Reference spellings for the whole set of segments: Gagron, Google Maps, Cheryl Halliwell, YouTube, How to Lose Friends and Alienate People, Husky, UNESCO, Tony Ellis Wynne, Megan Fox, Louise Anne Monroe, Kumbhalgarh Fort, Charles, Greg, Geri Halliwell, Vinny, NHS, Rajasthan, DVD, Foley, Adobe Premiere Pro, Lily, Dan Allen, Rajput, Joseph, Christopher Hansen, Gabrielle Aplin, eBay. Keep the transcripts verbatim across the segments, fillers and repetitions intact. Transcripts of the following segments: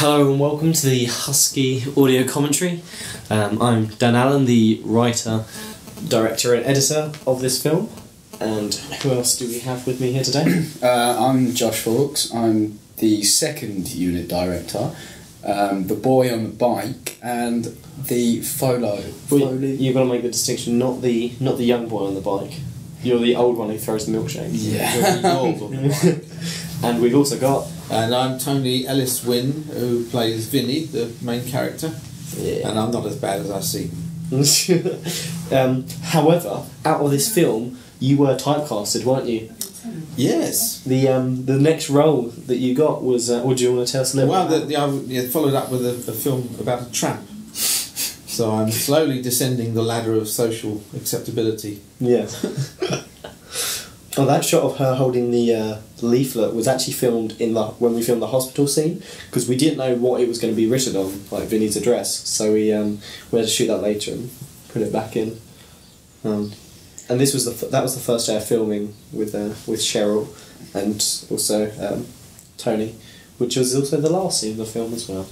Hello and welcome to the Husky audio commentary. Um, I'm Dan Allen, the writer, director and editor of this film. And who else do we have with me here today? uh, I'm Josh Hawkes. I'm the second unit director, um, the boy on the bike and the folo. Well, you've got to make the distinction, not the, not the young boy on the bike. You're the old one who throws the milkshakes. Yeah. You're the old on the bike. And we've also got... And I'm Tony Ellis Wynne, who plays Vinny, the main character. Yeah. And I'm not as bad as I seem. um, however, out of this film, you were typecasted, weren't you? Yes. The um, the next role that you got was... Uh, or do you want to tell us a little well, bit? Well, the, the, I followed up with a, a film about a tramp. So I'm slowly descending the ladder of social acceptability. Yeah. Oh, that shot of her holding the uh, leaflet was actually filmed in the when we filmed the hospital scene, because we didn't know what it was going to be written on, like Vinny's address. So we um, we had to shoot that later and put it back in. Um, and this was the f that was the first day of filming with uh, with Cheryl and also um, Tony, which was also the last scene of the film as well.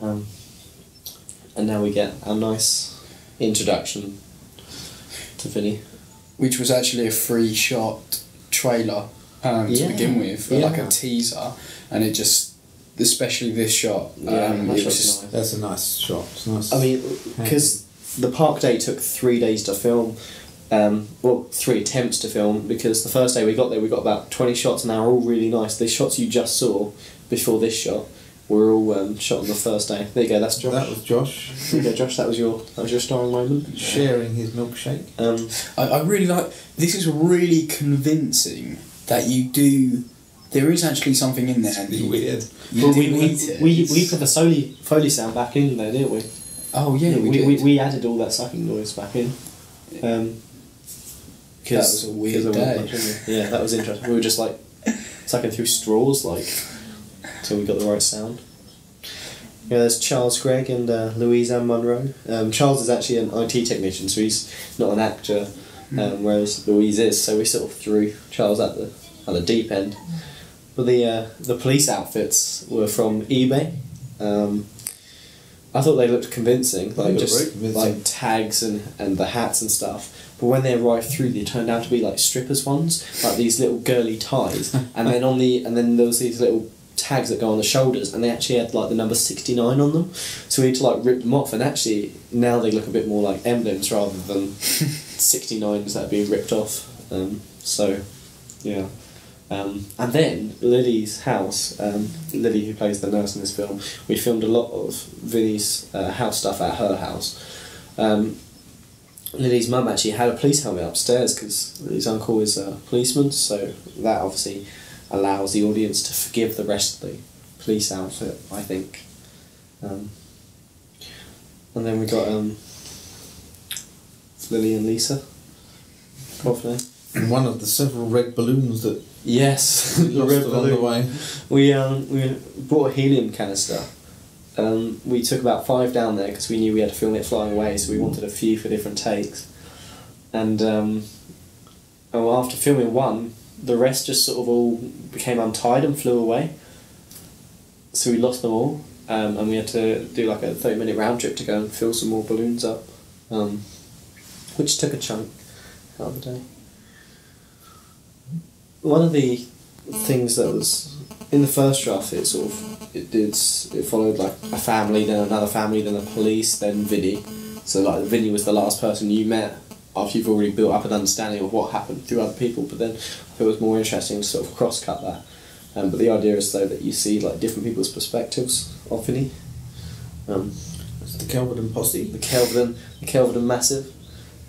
Um, and now we get our nice introduction to Vinny. Which was actually a free shot trailer um, yeah. to begin with, yeah. like a teaser, and it just, especially this shot, um, yeah, that was just, nice. That's a nice shot. It's nice. I mean, because the park day took three days to film, um, well, three attempts to film, because the first day we got there, we got about twenty shots, and they were all really nice. The shots you just saw before this shot were all um, shot on the first day. There you go. That's Josh. That was Josh. There you go, Josh. That was your that was your starring moment. Sharing his milkshake. Um, I, I really like. This is really convincing that you do. There is actually something in there. It's really weird. Well, we we, we we we put the Foley Foley sound back in there, didn't we? Oh yeah, yeah we, we, did. we we added all that sucking noise back in. Um, that was a weird day. Much, yeah, that was interesting. We were just like sucking through straws, like. So we got the right sound. Yeah, there's Charles, Greg, and uh, Louise Anne Monroe. Um, Charles is actually an I T technician, so he's not an actor, um, mm. whereas Louise is. So we sort of threw Charles at the at the deep end. But the uh, the police outfits were from eBay. Um, I thought they looked convincing, they like looked just convincing. like tags and and the hats and stuff. But when they arrived through, they turned out to be like strippers ones, like these little girly ties, and then on the and then there was these little tags that go on the shoulders, and they actually had like the number sixty-nine on them, so we had to like rip them off, and actually now they look a bit more like emblems rather than sixty-nines that are being ripped off. Um, so yeah, um, and then Lily's house, um, Lily who plays the nurse in this film, we filmed a lot of Vinny's uh, house stuff at her house. um, Lily's mum actually had a police helmet upstairs because Lily's uncle is a policeman, so that obviously allows the audience to forgive the rest of the police outfit, I think. Um, and then we got um, Lily and Lisa, probably. And one of the several red balloons that yes, we lost along balloon. the way. We um we brought a helium canister. Um, we took about five down there because we knew we had to film it flying away, so we wanted a few for different takes. And um, oh, after filming one, the rest just sort of all became untied and flew away. So we lost them all, um, and we had to do like a thirty minute round trip to go and fill some more balloons up, um, which took a chunk out of the day. One of the things that was in the first draft, it sort of it did it followed like a family, then another family, then the police, then Vinny. So like Vinny was the last person you met after you've already built up an understanding of what happened through other people, but then I thought it was more interesting to sort of cross-cut that. Um, but the idea is, though, that you see like different people's perspectives of Vinny. Um, the Kelvedon Posse. The Kelvedon, the Kelvedon Massive,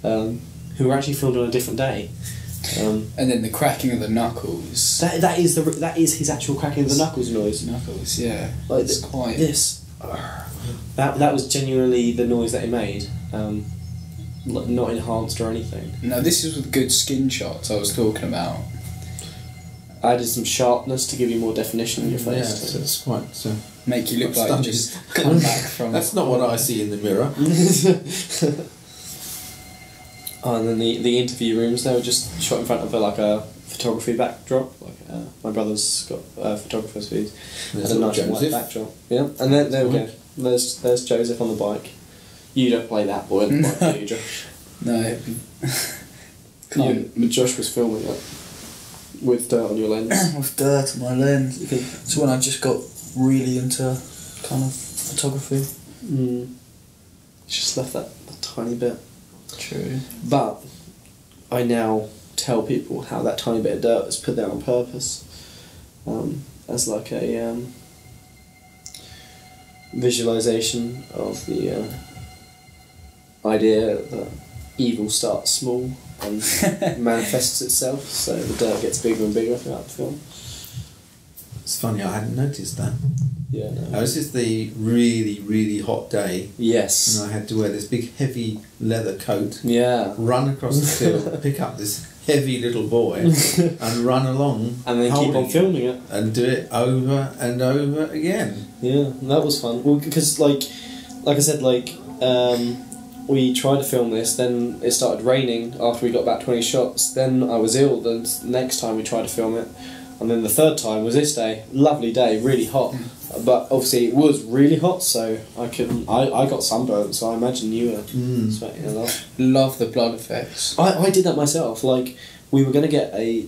um, who were actually filmed on a different day. Um, and then the cracking of the knuckles. That that is the that is his actual cracking of the knuckles noise. Knuckles, yeah. Like it's the, quiet. This. That that was genuinely the noise that he made. Um, Not enhanced or anything. No, this is with good skin shots I was talking about. I added some sharpness to give you more definition in your face. Yeah, so it's quite so. Make you look like you just come back from. That's not what I see in the mirror. Oh, and then the the interview rooms, they were just shot in front of a, like a photography backdrop. Like, uh, my brother's got uh, photographer's views. There's a nice white backdrop. Yeah, and then there we go. There's there's Joseph on the bike. You don't play that boy on the bike, do you, Josh? No. Can't. Yeah, Josh was filming it with dirt on your lens. With dirt on my lens. It's when I just got really into kind of photography. Mm. Just left that, that tiny bit. True. But I now tell people how that tiny bit of dirt was put there on purpose, um, as like a um, visualisation of the uh, idea that evil starts small and manifests itself, so the dirt gets bigger and bigger throughout the film. It's funny, I hadn't noticed that. Yeah, no. Oh, this is the really, really hot day. Yes. And I had to wear this big, heavy leather coat. Yeah. Run across the field, pick up this heavy little boy, and run along. And then keep on filming it. And do it over and over again. Yeah, that was fun. Well, because like, like I said, like um, we tried to film this. Then it started raining after we got about twenty shots. Then I was ill. The next time we tried to film it, and then the third time was this day. Lovely day, really hot. But obviously it was really hot, so I couldn't. I, I got sunburned, so I imagine you were mm. sweating a lot. Love the blood effects. I, I did that myself. Like, we were going to get a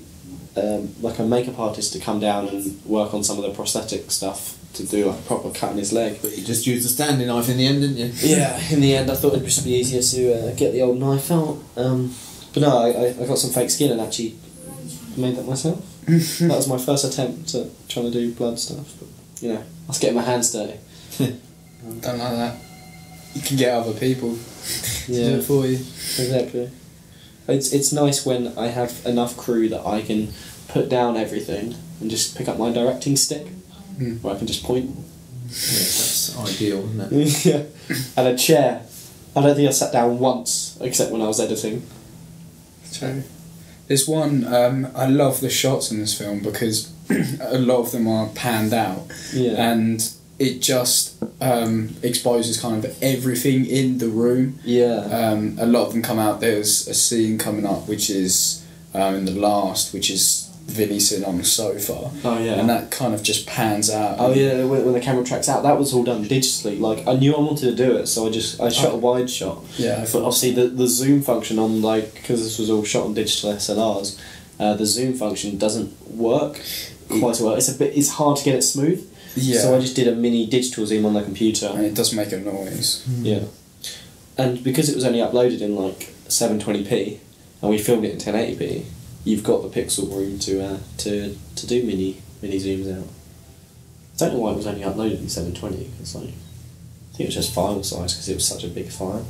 um, like a makeup artist to come down and work on some of the prosthetic stuff to do like a proper cut in his leg. But you just used a Stanley knife in the end, didn't you? Yeah, in the end I thought it'd just be easier to uh, get the old knife out. Um, but no, I, I got some fake skin and actually made that myself. That was my first attempt at trying to do blood stuff. But you know, I was getting my hands dirty. Don't like that. You can get other people to yeah. do it for you. Exactly. It's it's nice when I have enough crew that I can put down everything and just pick up my directing stick, mm. where I can just point. Yeah, that's ideal, isn't it? Yeah. And a chair. I don't think I sat down once, except when I was editing. True. There's one, um, I love the shots in this film because a lot of them are panned out, yeah. and it just um, exposes kind of everything in the room. Yeah. Um, a lot of them come out. There's a scene coming up which is um, in the last, which is Vinny sitting on the sofa. Oh yeah. And that kind of just pans out. Oh yeah, when, when the camera tracks out, that was all done digitally. Like, I knew I wanted to do it, so I just I shot oh. a wide shot. Yeah. But obviously the the zoom function on, like, because this was all shot on digital S L Rs, uh, the zoom function doesn't work. Quite well. It's a bit. It's hard to get it smooth. Yeah. So I just did a mini digital zoom on the computer. And it does make a noise. Mm. Yeah. And because it was only uploaded in like seven twenty p, and we filmed it in ten eighty p, you've got the pixel room to uh, to to do mini mini zooms out. I don't know why it was only uploaded in seven twenty. Because like, I think it was just file size because it was such a big file.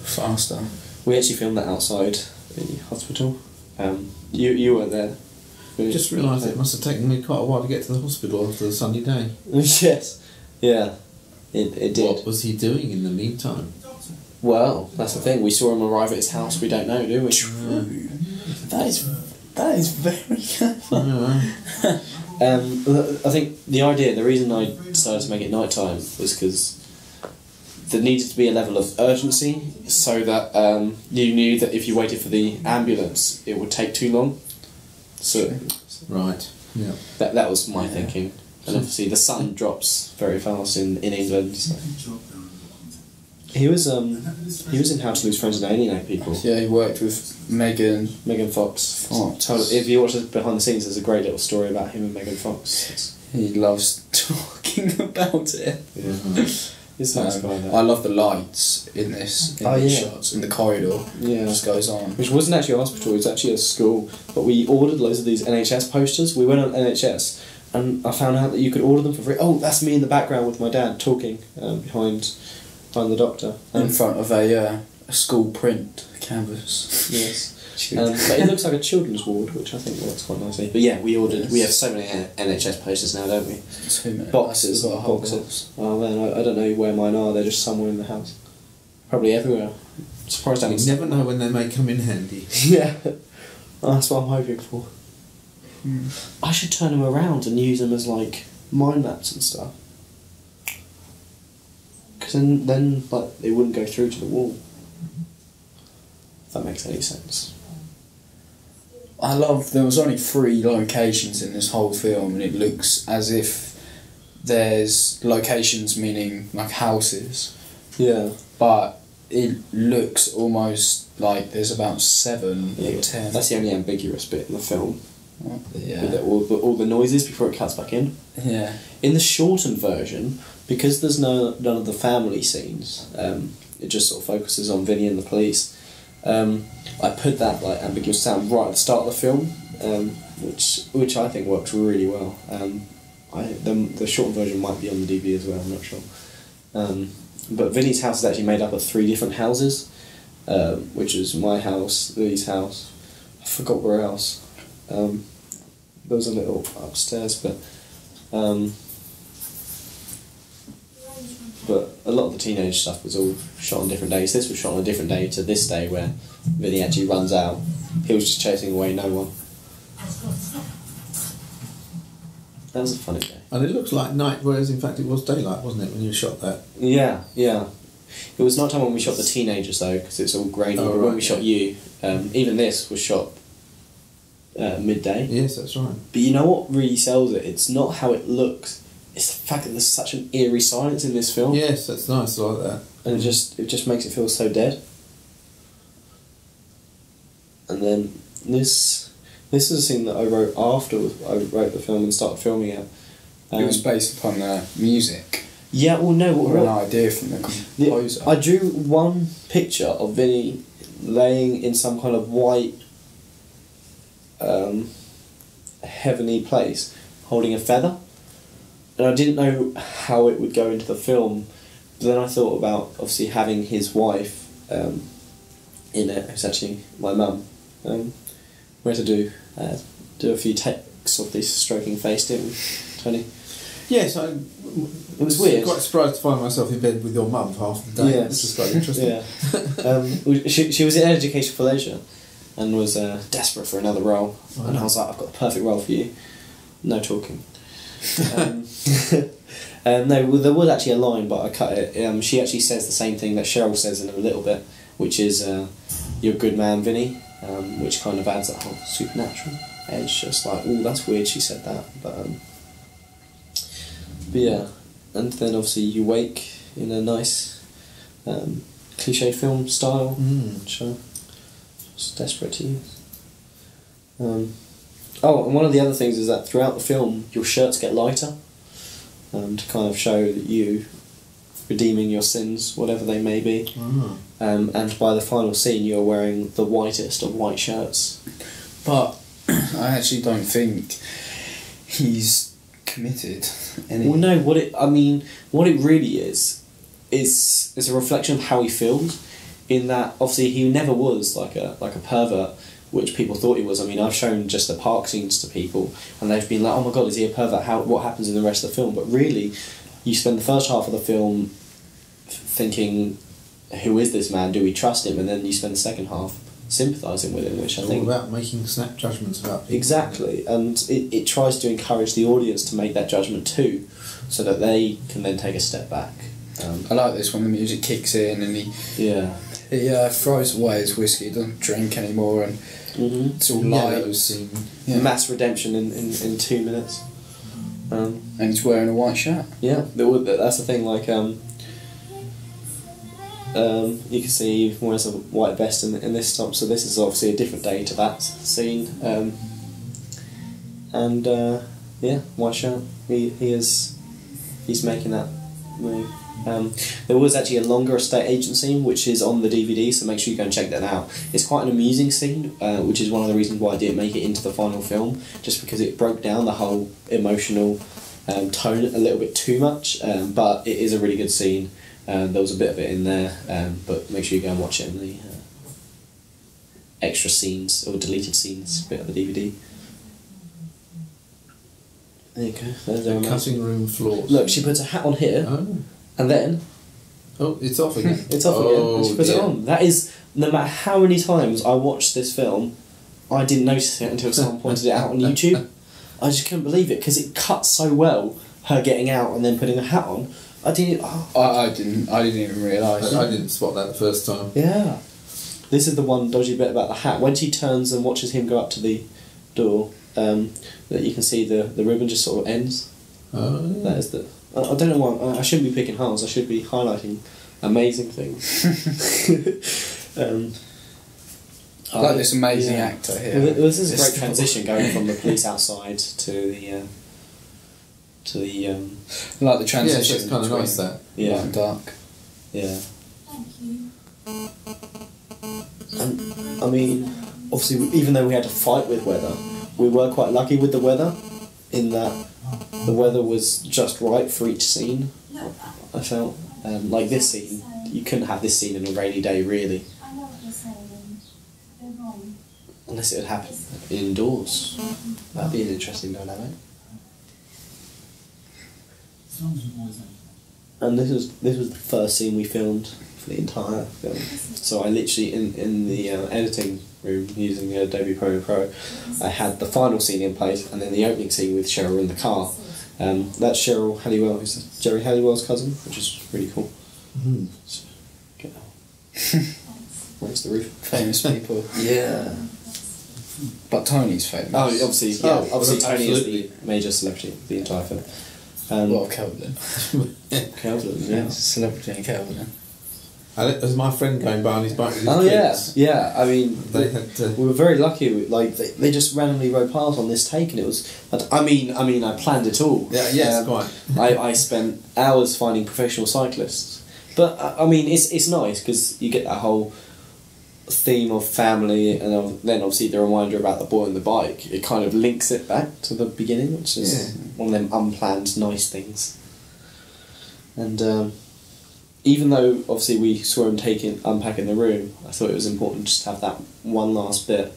Faster. We actually filmed that outside the hospital. Um, you you weren't there. But just realised it must have taken me quite a while to get to the hospital after the sunny day. Yes, yeah, it, it did. What was he doing in the meantime? Well, that's the thing. We saw him arrive at his house. We don't know, do we? True. That is that is very clever. Yeah. um, I think the idea, the reason I decided to make it night time was because there needed to be a level of urgency, so that um, you knew that if you waited for the ambulance, it would take too long. So, right. Yeah. That that was my yeah. thinking, and obviously the sun drops very fast in in England. So. He was um he was in How to Lose Friends and Alienate People. Yeah, he worked with Megan Megan Fox. Oh, totally. If you watch this behind the scenes, there's a great little story about him and Megan Fox. He loves talking about it. Yeah. Mm-hmm. It's nice um, guy, I love the lights in this, in oh, these yeah. shots, in the corridor. Yeah. It just goes on. Which wasn't actually a hospital, it was actually a school. But we ordered loads of these N H S posters. We went on N H S and I found out that you could order them for free. Oh, that's me in the background with my dad talking um, behind behind the doctor. Um, in front of a, uh, a school print canvas. Yes. Um, but it looks like a children's ward, which I think works quite nicely. But yeah, we ordered, yes. we have so many N H S posters now, don't we? Too many. Boxes. Boxes. Oh man, I, I don't know where mine are, they're just somewhere in the house. Probably everywhere. I'm surprised I haven't. You never know when they may come in handy. Yeah. That's what I'm hoping for. Mm. I should turn them around and use them as like mind maps and stuff. Because then, then like, they wouldn't go through to the wall. If that makes any sense. I love there was only three locations in this whole film, and it looks as if there's locations meaning like houses. Yeah. But it looks almost like there's about seven yeah. or ten. That's the only ambiguous bit in the film. Yeah. With all the, all the noises before it cuts back in. Yeah. In the shortened version, because there's no none of the family scenes, um, it just sort of focuses on Vinny and the police. Um, I put that like ambiguous sound right at the start of the film, um, which which I think works really well. Um, I the the shortened version might be on the D V as well. I'm not sure. Um, but Vinny's house is actually made up of three different houses, uh, which is my house, Lily's house. I forgot where else. Um, there was a little upstairs, but um, but a lot of the teenage stuff was all shot on different days. This was shot on a different day to this day, where Vinny actually runs out. He was just chasing away no one. That was a funny day. And it looked like night, whereas in fact it was daylight, wasn't it, when you shot that? Yeah, yeah. It was night time when we shot the teenagers though, because it's all grainy. Oh, right, when we yeah. shot you, um, even this was shot. Uh, midday. Yes, that's right. But you know what really sells it? It's not how it looks. It's the fact that there's such an eerie silence in this film. Yes, that's nice. I like that. And it just it just makes it feel so dead. And then this this is a scene that I wrote after I wrote the film and started filming it. Um, it was based upon the music. Yeah. Well, no. What, or an what, idea from the composer. The, I drew one picture of Vinny laying in some kind of white. Um, a heavenly place, holding a feather, and I didn't know how it would go into the film. But then I thought about obviously having his wife um, in it, who's actually my mum. We had to do uh, do a few takes of this stroking face, didn't we, Tony? Yes, I. It was weird. Quite surprised to find myself in bed with your mum for half the day. Yeah, this is quite interesting. Yeah, um, she she was in Education for Leisure. And was uh, desperate for another role, wow. and I was like, "I've got the perfect role for you, no talking." um, um, no, well, there was actually a line, but I cut it. Um, she actually says the same thing that Cheryl says in a little bit, which is, uh, "You're a good man, Vinny," um, which kind of adds that whole supernatural edge. Just like, "Oh, that's weird," she said that, but, um, but yeah, and then obviously you wake in a nice um, cliche film style. Mm. Sure. Just desperate to use. Um, oh, and one of the other things is that throughout the film, your shirts get lighter, um, to kind of show that you redeeming your sins, whatever they may be. Mm. Um, and by the final scene, you're wearing the whitest of white shirts. But I actually don't think he's committed. Any... Well, no. What it I mean, what it really is, is is a reflection of how he feels. In that, obviously, he never was like a like a pervert, which people thought he was. I mean, I've shown just the park scenes to people, and they've been like, "Oh my god, is he a pervert? How? What happens in the rest of the film?" But really, you spend the first half of the film thinking, "Who is this man? Do we trust him?" And then you spend the second half sympathising with him, which I think it's all about making snap judgments about people. Exactly, and it it tries to encourage the audience to make that judgment too, so that they can then take a step back. Um, I like this when the music kicks in and he yeah he uh, throws away his whiskey, doesn't drink anymore, and mm-hmm. it's all light. Yeah, yeah. Mass redemption in, in, in two minutes. Um, and he's wearing a white shirt. Yeah, that's the thing. Like um, um, you can see he wears a white vest in, in this top, so this is obviously a different day to that scene. Um, and uh, yeah, white shirt. He he is he's making that move. Um, there was actually a longer estate agent scene, which is on the D V D, so make sure you go and check that out. It's quite an amusing scene, uh, which is one of the reasons why I didn't make it into the final film, just because it broke down the whole emotional um, tone a little bit too much, um, but it is a really good scene. Um, there was a bit of it in there, um, but make sure you go and watch it in the uh, extra scenes, or deleted scenes bit of the D V D. There you go. There's the cutting room floor. Look, she puts a hat on here. Oh. And then... Oh, it's off again. It's off oh, again. She puts yeah. it on. That is... No matter how many times I watched this film, I didn't notice it until someone pointed it out on YouTube. I just couldn't believe it, because it cuts so well, her getting out and then putting a hat on. I didn't... Oh. I, I didn't... I didn't even realise. I, I didn't spot that the first time. Yeah. this is the one dodgy bit about the hat. When she turns and watches him go up to the door, um, that you can see the, the ribbon just sort of ends. Oh. That is the... I, I don't know why... I, I shouldn't be picking holes. I should be highlighting amazing things. um... I like this amazing yeah. actor here. Well, this is a great transition going from the police outside to the uh, to the um, I like the transition. Yeah, it's kind of nice that yeah and dark. Yeah. Thank you. And I mean, obviously, even though we had to fight with weather, we were quite lucky with the weather, in that the weather was just right for each scene. I felt um, like this scene, you couldn't have this scene in a rainy day, really. Unless it would happen indoors. That'd be an interesting dynamic. And this was this was the first scene we filmed for the entire film. So I literally in in the uh, editing room using Adobe Premiere Pro, I had the final scene in place and then the opening scene with Cheryl in the car. Um, that's Cheryl Halliwell, who's Geri Halliwell's cousin, which is really cool. Mm-hmm. So, get that. Where's the roof? Famous people. Yeah. But Tony's famous. Oh, obviously, yeah. Oh, obviously, Tony absolutely. is the major celebrity of the entire film. Um, well, Kelvedon. Kelvedon, yeah. yeah. Celebrity in Kelvedon. There's my friend going by on his bike with his oh, kids. yeah, yeah. I mean, they, they had to... we were very lucky. Like they, they just randomly rode past on this take, and it was. I mean, I mean, I planned it all. Yeah, yes, um, quite. I I spent hours finding professional cyclists, but I mean, it's it's nice because you get that whole theme of family, and then obviously the reminder about the boy and the bike. It kind of links it back to the beginning, which is yeah. one of them unplanned nice things. And um, even though obviously we saw him taking unpacking the room, I thought it was important just to have that one last bit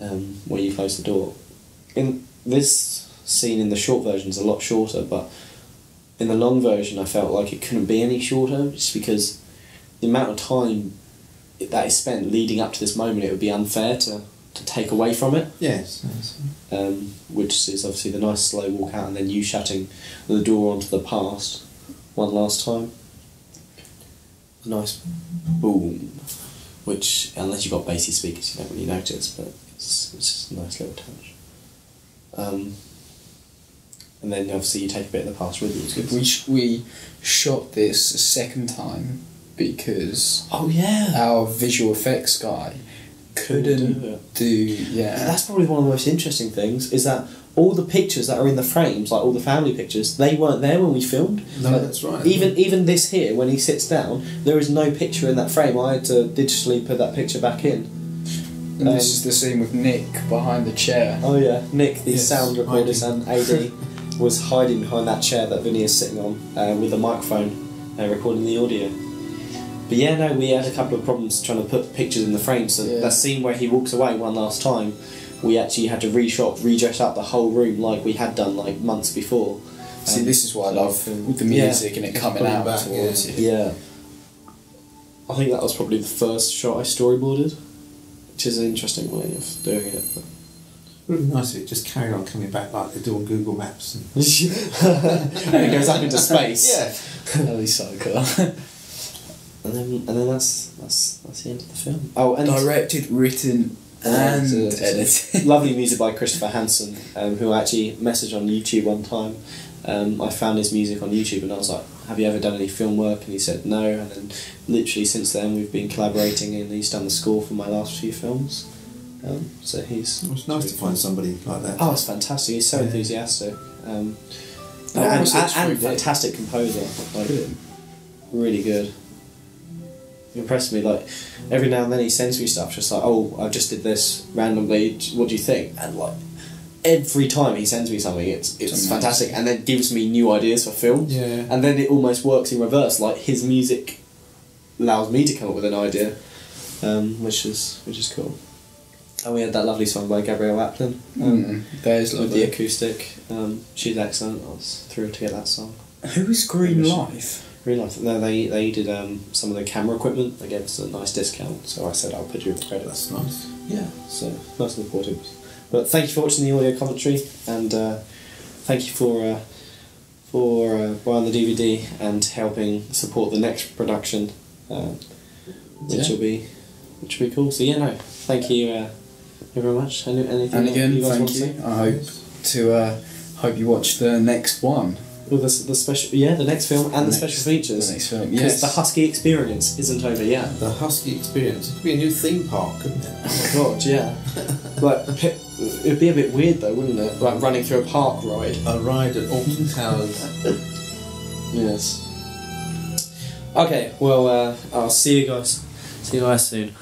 um, where you close the door. In this scene, in the short version, is a lot shorter, but in the long version, I felt like it couldn't be any shorter, just because the amount of time that is spent leading up to this moment, it would be unfair to, to take away from it. Yes. yes. Um, which is obviously the nice slow walk out and then you shutting the door onto the past one last time. A nice boom, which, unless you've got bassy speakers, you don't really notice, but it's, it's just a nice little touch. Um, and then obviously you take a bit of the past with you. We, sh we shot this a second time because oh yeah our visual effects guy couldn't do, do yeah and that's probably one of the most interesting things, is that all the pictures that are in the frames, like all the family pictures, they weren't there when we filmed. No, like, that's right. Even even this here, when he sits down, there is no picture in that frame. I had to digitally put that picture back in. And um, this is the scene with Nick behind the chair. Oh yeah, Nick, the yes, sound recordist and A D, was hiding behind that chair that Vinny is sitting on uh, with a microphone uh, recording the audio. But yeah, no, we had a couple of problems trying to put pictures in the frame, so yeah. that scene where he walks away one last time, we actually had to re-shot, re-dress up the whole room like we had done like months before. See, um, this is what I love, with the music yeah, and it coming out back, towards yeah. you. Yeah. I think that was probably the first shot I storyboarded, which is an interesting way of doing it. But it would be nice if it just carried on coming back like they do on Google Maps. And, and it goes up into space. Yeah. That'd be so cool. And then, and then that's that's that's the end of the film. Oh, and directed, written, and, and edited. Lovely music by Christopher Hansen, um, who I actually messaged on YouTube one time. Um, I found his music on YouTube, and I was like, "Have you ever done any film work?" And he said, "No." And then, literally since then, we've been collaborating, and he's done the score for my last few films. Um, so he's. Well, it's nice really to find somebody like that. Oh, it's fantastic! He's so yeah. enthusiastic, um, no, and, and, and, and fantastic composer. Like, really good. Impressed me. Like, every now and then he sends me stuff just like, oh, I just did this randomly, what do you think? And like every time he sends me something, it's it's Amazing. fantastic, and then gives me new ideas for films. Yeah, yeah. And then it almost works in reverse, like his music allows me to come up with an idea, um, which is which is cool. And we had that lovely song by Gabrielle Aplin, um, mm, that is lovely. With the acoustic, um, she's excellent. I was thrilled to get that song. Who is Green Life? Realised no, they they did um, some of the camera equipment. They gave us a nice discount, so I said I'll put you in the credits. That's nice. Yeah, so nice and important. But thank you for watching the audio commentary, and uh, thank you for uh, for uh, buying the D V D and helping support the next production, uh, which yeah. will be which would be cool. So yeah, no, thank you uh, very much. Any, anything and again, you guys thank want you. To say? I hope to uh, hope you watch the next one. Well, the, the special, yeah, the next film and the, the next, special features. The next film, yes. Because the Husky Experience isn't over yet. The Husky Experience. It could be a new theme park, couldn't it? Oh my god, yeah. Like, it'd be a bit weird though, wouldn't it? Like running through a park ride. A ride at Alton Tower. Yes. Okay, well, uh, I'll see you guys. See you guys soon.